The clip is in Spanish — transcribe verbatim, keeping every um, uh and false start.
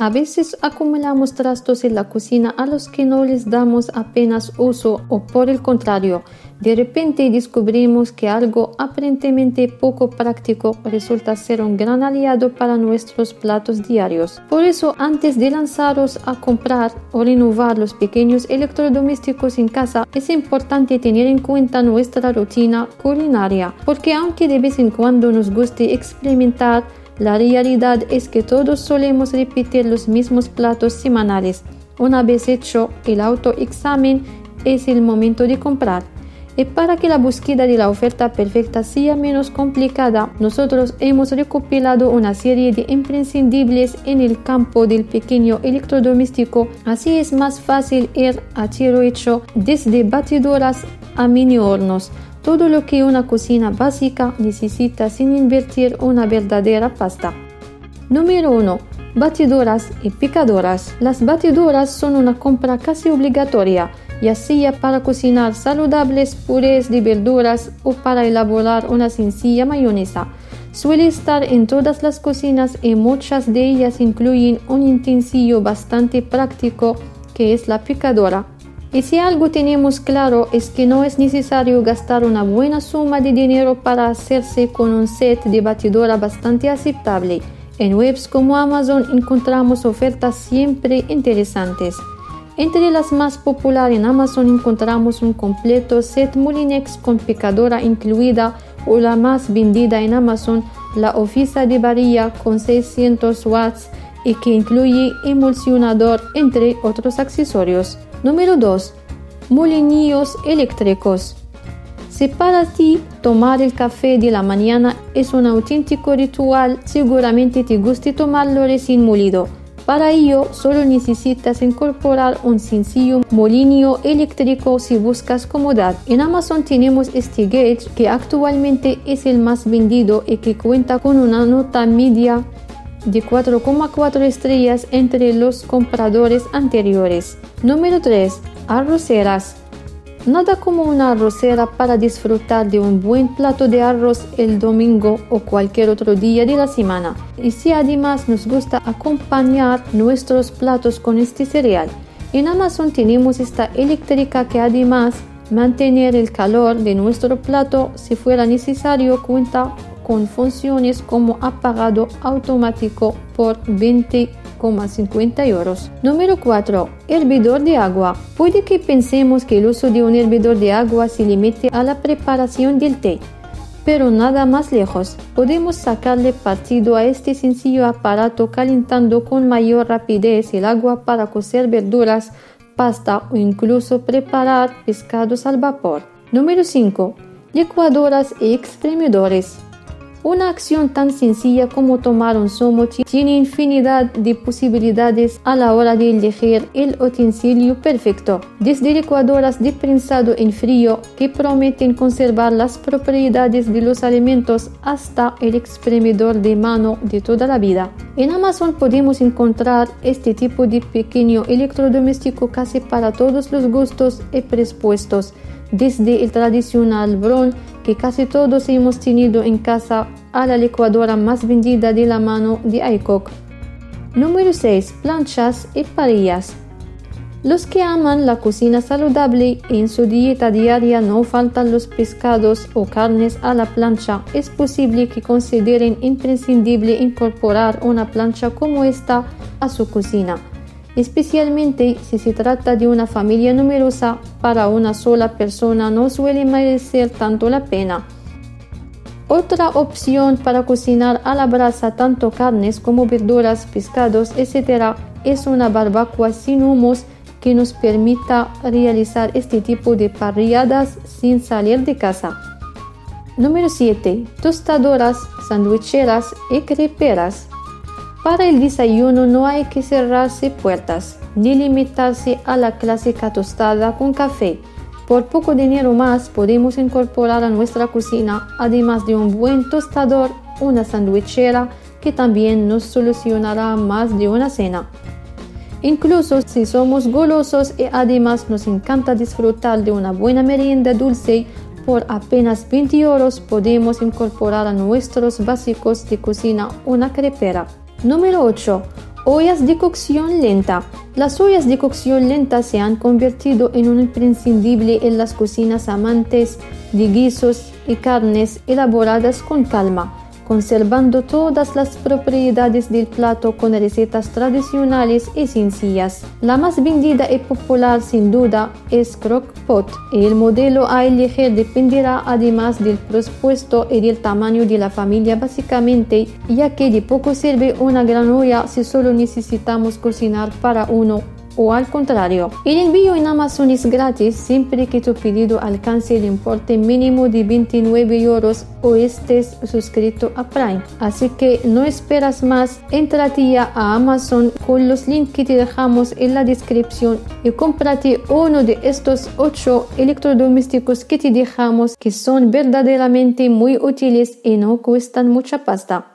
A veces acumulamos trastos en la cocina a los que no les damos apenas uso o por el contrario, de repente descubrimos que algo aparentemente poco práctico resulta ser un gran aliado para nuestros platos diarios. Por eso, antes de lanzaros a comprar o renovar los pequeños electrodomésticos en casa, es importante tener en cuenta nuestra rutina culinaria, porque aunque de vez en cuando nos guste experimentar, la realidad es que todos solemos repetir los mismos platos semanales. Una vez hecho el autoexamen, es el momento de comprar. Y para que la búsqueda de la oferta perfecta sea menos complicada, nosotros hemos recopilado una serie de imprescindibles en el campo del pequeño electrodoméstico. Así es más fácil ir a tiro hecho, desde batidoras a mini hornos. Todo lo que una cocina básica necesita sin invertir una verdadera pasta. Número uno. Batidoras y picadoras. Las batidoras son una compra casi obligatoria, ya sea para cocinar saludables purés de verduras o para elaborar una sencilla mayonesa. Suele estar en todas las cocinas y muchas de ellas incluyen un utensilio bastante práctico que es la picadora. Y si algo tenemos claro es que no es necesario gastar una buena suma de dinero para hacerse con un set de batidora bastante aceptable. En webs como Amazon encontramos ofertas siempre interesantes. Entre las más populares en Amazon encontramos un completo set Moulinex con picadora incluida o la más vendida en Amazon, la Ofisa de Barilla con seiscientos watts y que incluye emulsionador entre otros accesorios. Número dos. Molinillos eléctricos. Si para ti tomar el café de la mañana es un auténtico ritual, seguramente te guste tomarlo recién molido. Para ello, solo necesitas incorporar un sencillo molinillo eléctrico si buscas comodidad. En Amazon tenemos este gauge que actualmente es el más vendido y que cuenta con una nota media de cuatro coma cuatro estrellas entre los compradores anteriores. Número tres. Arroceras. Nada como una arrocera para disfrutar de un buen plato de arroz el domingo o cualquier otro día de la semana. Y si además nos gusta acompañar nuestros platos con este cereal. En Amazon tenemos esta eléctrica que además mantener el calor de nuestro plato si fuera necesario cuenta con funciones como apagado automático por veinte euros con cincuenta centavos. Número cuatro. Hervidor de agua. Puede que pensemos que el uso de un hervidor de agua se limite a la preparación del té, pero nada más lejos. Podemos sacarle partido a este sencillo aparato calentando con mayor rapidez el agua para cocer verduras, pasta o incluso preparar pescados al vapor. Número cinco. Licuadoras y exprimidores. Una acción tan sencilla como tomar un zumo tiene infinidad de posibilidades a la hora de elegir el utensilio perfecto. Desde licuadoras de prensado en frío que prometen conservar las propiedades de los alimentos hasta el exprimidor de mano de toda la vida. En Amazon podemos encontrar este tipo de pequeño electrodoméstico casi para todos los gustos y presupuestos. Desde el tradicional bol que casi todos hemos tenido en casa a la licuadora más vendida de la mano de I-Cook. Número seis. Planchas y parrillas. Los que aman la cocina saludable en su dieta diaria no faltan los pescados o carnes a la plancha. Es posible que consideren imprescindible incorporar una plancha como esta a su cocina, especialmente si se trata de una familia numerosa. Para una sola persona no suele merecer tanto la pena. Otra opción para cocinar a la brasa tanto carnes como verduras, pescados, etcétera es una barbacoa sin humos que nos permita realizar este tipo de parrilladas sin salir de casa. Número siete. Tostadoras, sandwicheras y creperas. Para el desayuno no hay que cerrarse puertas ni limitarse a la clásica tostada con café. Por poco dinero más podemos incorporar a nuestra cocina, además de un buen tostador, una sandwichera que también nos solucionará más de una cena. Incluso si somos golosos y además nos encanta disfrutar de una buena merienda dulce, por apenas veinte euros podemos incorporar a nuestros básicos de cocina una crepera. Número ocho. ollas de cocción lenta. Las ollas de cocción lenta se han convertido en un imprescindible en las cocinas amantes de guisos y carnes elaboradas con calma, conservando todas las propiedades del plato con recetas tradicionales y sencillas. La más vendida y popular sin duda es Crock-Pot, y el modelo a elegir dependerá además del presupuesto y del tamaño de la familia básicamente, ya que de poco sirve una gran olla si solo necesitamos cocinar para uno o al contrario. El envío en Amazon es gratis siempre que tu pedido alcance el importe mínimo de veintinueve euros o estés suscrito a Prime. Así que no esperas más, entrate ya a Amazon con los links que te dejamos en la descripción y cómprate uno de estos ocho electrodomésticos que te dejamos, que son verdaderamente muy útiles y no cuestan mucha pasta.